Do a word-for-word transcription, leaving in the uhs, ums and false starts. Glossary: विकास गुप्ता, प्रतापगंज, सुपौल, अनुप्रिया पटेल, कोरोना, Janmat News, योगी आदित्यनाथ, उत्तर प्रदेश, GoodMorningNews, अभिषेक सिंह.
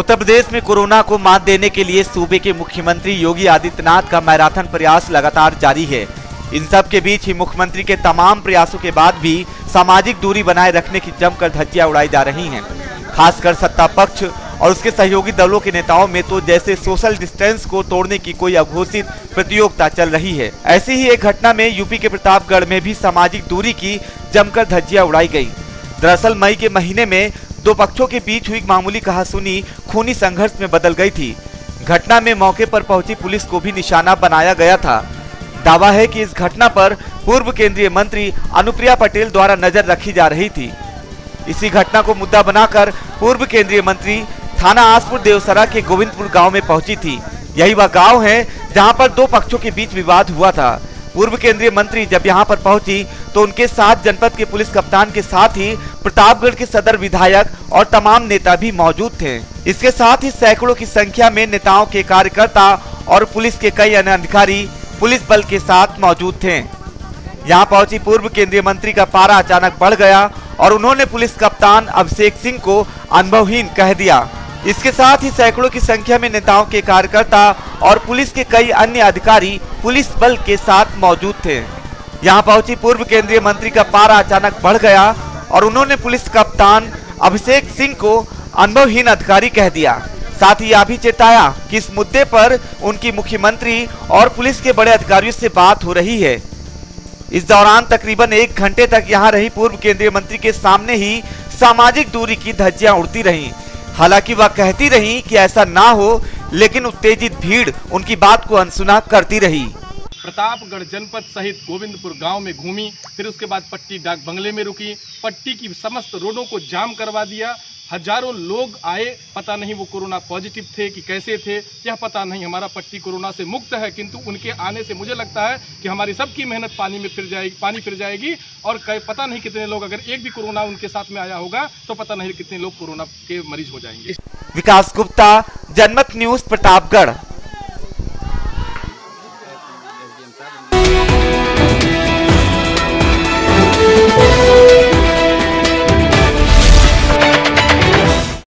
उत्तर प्रदेश में कोरोना को मात देने के लिए सूबे के मुख्यमंत्री योगी आदित्यनाथ का मैराथन प्रयास लगातार जारी है। इन सब के बीच ही मुख्यमंत्री के तमाम प्रयासों के बाद भी सामाजिक दूरी बनाए रखने की जमकर धज्जियां उड़ाई जा रही हैं। खासकर सत्ता पक्ष और उसके सहयोगी दलों के नेताओं में तो जैसे सोशल डिस्टेंस को तोड़ने की कोई अघोषित प्रतियोगिता चल रही है। ऐसी ही एक घटना में यूपी के प्रतापगढ़ में भी सामाजिक दूरी की जमकर धज्जियां उड़ाई गयी। दरअसल मई के महीने में दो पक्षों के बीच हुई मामूली कहासुनी खूनी संघर्ष में बदल गई थी। घटना में मौके पर पहुंची पुलिस को भी निशाना बनाया गया था। दावा है कि इस घटना पर पूर्व केंद्रीय मंत्री अनुप्रिया पटेल द्वारा नजर रखी जा रही थी। इसी घटना को मुद्दा बनाकर पूर्व केंद्रीय मंत्री थाना आसपुर देवसरा के गोविंदपुर गांव में पहुंची थी। यही वह गांव है जहां पर दो पक्षों के बीच विवाद हुआ था। पूर्व केंद्रीय मंत्री जब यहां पर पहुंची तो उनके साथ जनपद के पुलिस कप्तान के साथ ही प्रतापगढ़ के सदर विधायक और तमाम नेता भी मौजूद थे। इसके साथ ही सैकड़ों की संख्या में नेताओं के कार्यकर्ता और पुलिस के कई अन्य अधिकारी पुलिस बल के साथ मौजूद थे। यहां पहुंची पूर्व केंद्रीय मंत्री का पारा अचानक बढ़ गया और उन्होंने पुलिस कप्तान अभिषेक सिंह को अनुभवहीन कह दिया। इसके साथ ही सैकड़ों की संख्या में नेताओं के कार्यकर्ता और पुलिस के कई अन्य अधिकारी पुलिस बल के साथ मौजूद थे। यहां पहुंची पूर्व केंद्रीय मंत्री का पारा अचानक बढ़ गया और उन्होंने पुलिस कप्तान अभिषेक सिंह को अनुभवहीन अधिकारी कह दिया। साथ ही यह भी चेताया कि इस मुद्दे पर उनकी मुख्यमंत्री और पुलिस के बड़े अधिकारियों से बात हो रही है। इस दौरान तकरीबन एक घंटे तक यहां रही पूर्व केंद्रीय मंत्री के सामने ही सामाजिक दूरी की धज्जियां उड़ती रहीं। हालांकि वह कहती रहीं कि ऐसा ना हो, लेकिन उत्तेजित भीड़ उनकी बात को अनसुना करती रही। प्रतापगढ़ जनपद सहित गोविंदपुर गांव में घूमी, फिर उसके बाद पट्टी डाक बंगले में रुकी, पट्टी की समस्त रोडों को जाम करवा दिया। हजारों लोग आए, पता नहीं वो कोरोना पॉजिटिव थे कि कैसे थे, यह पता नहीं। हमारा पट्टी कोरोना से मुक्त है, किंतु उनके आने से मुझे लगता है कि हमारी सबकी मेहनत पानी में फिर जाएगी, पानी फिर जाएगी। और पता नहीं कितने लोग, अगर एक भी कोरोना उनके साथ में आया होगा तो पता नहीं कितने लोग कोरोना के मरीज हो जाएंगे। विकास गुप्ता, जनमत न्यूज, प्रतापगढ़।